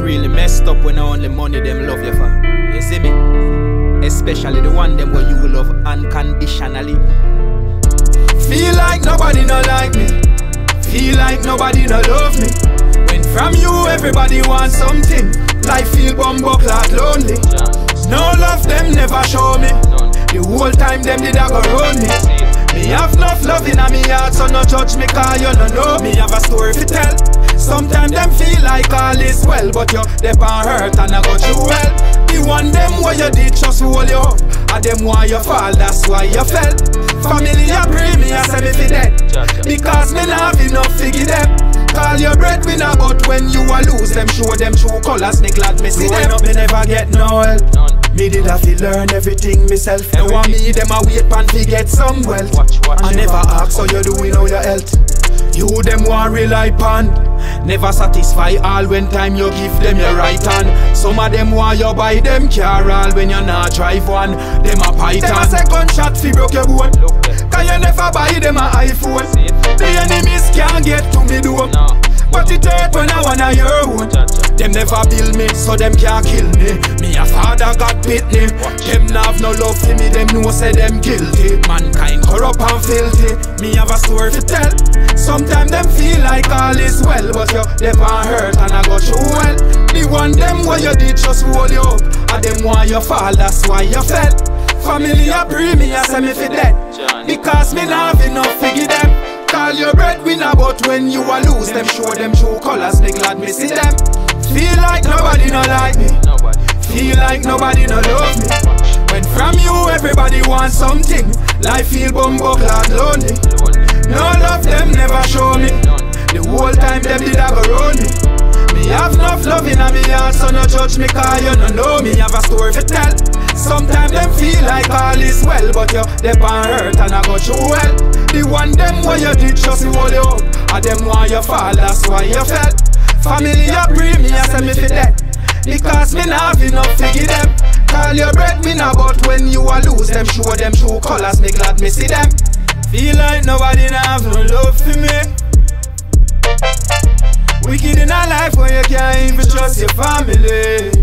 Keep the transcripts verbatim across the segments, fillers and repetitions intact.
It really messed up when only money them love you for. You see me? Especially the one them where you love unconditionally. Feel like nobody no like me. Feel like nobody no love me. When from you everybody wants something. Life feel bumbuckler lonely. No love them never show me. The whole time them did a go round me. Me have enough love in me heart, so no judge me cause you no know. Me have a story fi tell. Sometimes them feel like all is well, but you they pan hurt and I got you well. The one them where you did just hold you up, and them why you fall, that's why you fell. Family you pray me, I say me fi dead, because me nah have enough to give them. Call your breadwinner, but when you a lose them, show them true colors, they glad me see them. Me never get no help. None. Me did have to learn everything myself. Everything. Now I me, them a wait pan fi get some wealth. Watch, watch, I never ask how you doing how your health. You them want rely pan. Never satisfy all when time you give them your right hand. Some of them want you buy them car all when you not drive one. Them a python. Them a second shot fi broke your bone. Can you never buy them a iPhone? The enemies can't get to me door. No. But it hurt when I wanna your own. Them never build me, so them can't kill me. Me a father got pitney. Them have no love for me, them know say them guilty. Mankind corrupt and filthy. Me have a story to tell. Sometimes them feel like all is well, but you they pan hurt and I got you well. The one them where you did just hold you up, and them why you fall, that's why you fell. Family you bring me, I say me fi dead, because me nah have enough to give them. Call your breadwinner, but when you a lose them, show them true colors, they glad me see them. Feel like nobody no like me. Feel like nobody no love me. When from you everybody wants something. Life feel bumbuckler lonely. No love them never show me. The whole time them did a go round me. Me have enough love in me heart, so no judge me cause you no know me. Have a story fi tell. Sometimes them feel like all is well, but you they pan hurt and I got you well. The one them where you did just hold you up, and them why you fall, that's why you fell. Family you bring me, I say me fi dead, because me nah have enough to give them. Call your breadwinner, but when you a lose them, show them true colors, me glad me see them. Feel like nobody nah have no love for me. Wicked in a life where you can't even trust your family.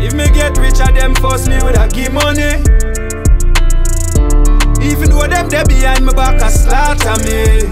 If me get richer, them force me with a give money. Even though them they behind my back a slaughter me.